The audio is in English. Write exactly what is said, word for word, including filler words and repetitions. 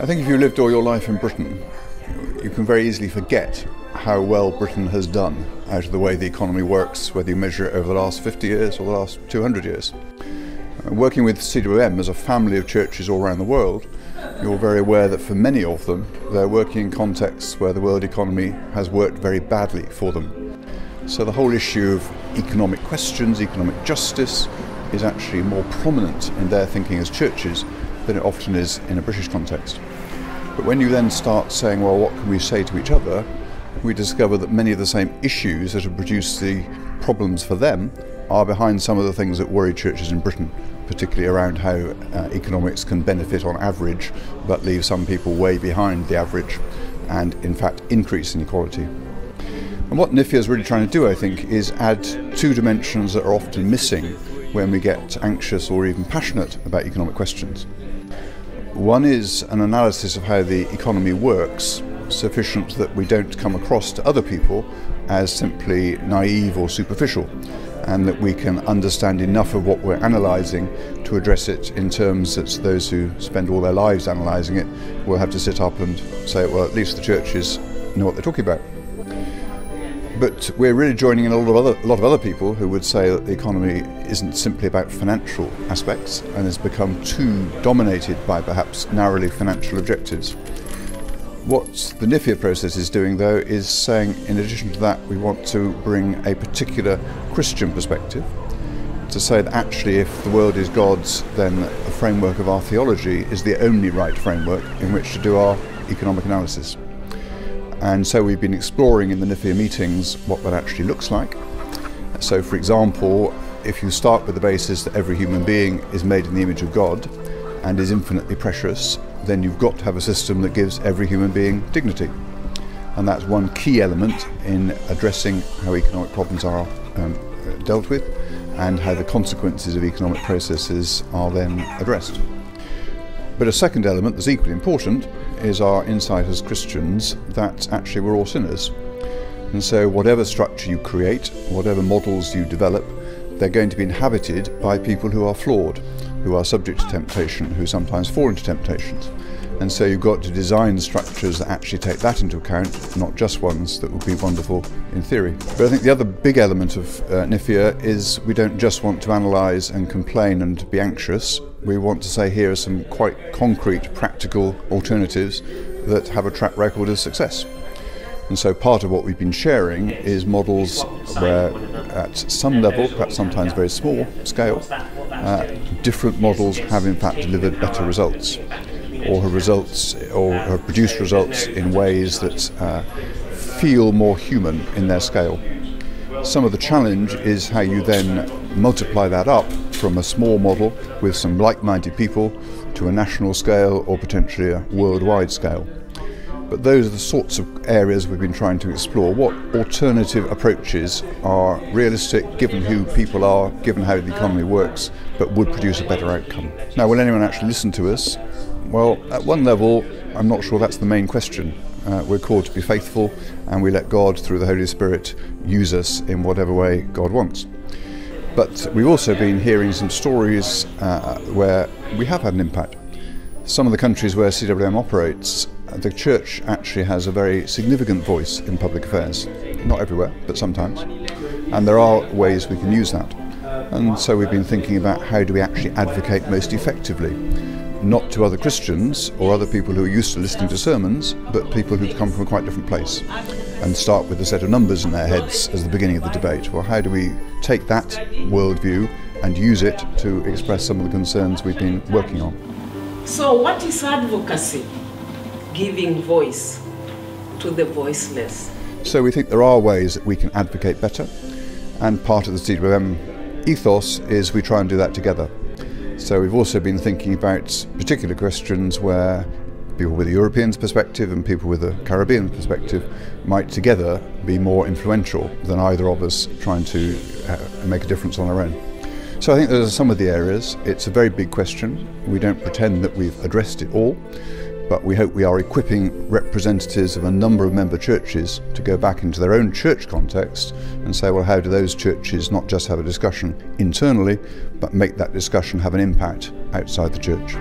I think if you lived all your life in Britain, you can very easily forget how well Britain has done out of the way the economy works, whether you measure it over the last fifty years or the last two hundred years. Working with C W M as a family of churches all around the world, you're very aware that for many of them, they're working in contexts where the world economy has worked very badly for them. So the whole issue of economic questions, economic justice, is actually more prominent in their thinking as churches than it often is in a British context. But when you then start saying, well, what can we say to each other, we discover that many of the same issues that have produced the problems for them are behind some of the things that worry churches in Britain, particularly around how uh, economics can benefit on average but leave some people way behind the average and in fact increase inequality. And what NIFEA is really trying to do, I think, is add two dimensions that are often missing when we get anxious or even passionate about economic questions. One is an analysis of how the economy works, sufficient that we don't come across to other people as simply naive or superficial, and that we can understand enough of what we're analysing to address it in terms that those who spend all their lives analysing it will have to sit up and say, well, at least the churches know what they're talking about. But we're really joining in a lot of other, a lot of other people who would say that the economy isn't simply about financial aspects and has become too dominated by perhaps narrowly financial objectives. What the NIFEA process is doing, though, is saying, in addition to that, we want to bring a particular Christian perspective to say that actually if the world is God's, then the framework of our theology is the only right framework in which to do our economic analysis. And so we've been exploring in the NIFEA meetings what that actually looks like. So, for example, if you start with the basis that every human being is made in the image of God and is infinitely precious, then you've got to have a system that gives every human being dignity. And that's one key element in addressing how economic problems are um, dealt with and how the consequences of economic processes are then addressed. But a second element that's equally important is our insight as Christians that actually we're all sinners. And so whatever structure you create, whatever models you develop, they're going to be inhabited by people who are flawed, who are subject to temptation, who sometimes fall into temptations. And so you've got to design structures that actually take that into account, not just ones that would be wonderful in theory. But I think the other big element of uh, NIFEA is we don't just want to analyse and complain and be anxious. We want to say here are some quite concrete, practical alternatives that have a track record of success. And so part of what we've been sharing is models where at some level, perhaps sometimes very small scale, uh, different models have in fact delivered better results or have, results, or have produced results in ways that uh, feel more human in their scale. Some of the challenge is how you then multiply that up from a small model with some like-minded people to a national scale or potentially a worldwide scale. But those are the sorts of areas we've been trying to explore. What alternative approaches are realistic, given who people are, given how the economy works, but would produce a better outcome? Now, will anyone actually listen to us? Well, at one level, I'm not sure that's the main question. Uh, we're called to be faithful, and we let God, through the Holy Spirit, use us in whatever way God wants. But we've also been hearing some stories uh, where we have had an impact. Some of the countries where C W M operates, the church actually has a very significant voice in public affairs. Not everywhere, but sometimes. And there are ways we can use that. And so we've been thinking about how do we actually advocate most effectively, not to other Christians or other people who are used to listening to sermons, but people who've come from a quite different place and start with a set of numbers in their heads as the beginning of the debate. Well, how do we take that worldview and use it to express some of the concerns we've been working on? So what is advocacy? Giving voice to the voiceless. So we think there are ways that we can advocate better, and part of the C W M ethos is we try and do that together. So we've also been thinking about particular questions where people with a European perspective and people with a Caribbean perspective might together be more influential than either of us trying to uh, make a difference on our own. So I think those are some of the areas. It's a very big question. We don't pretend that we've addressed it all, but we hope we are equipping representatives of a number of member churches to go back into their own church context and say, well, how do those churches not just have a discussion internally, but make that discussion have an impact outside the church?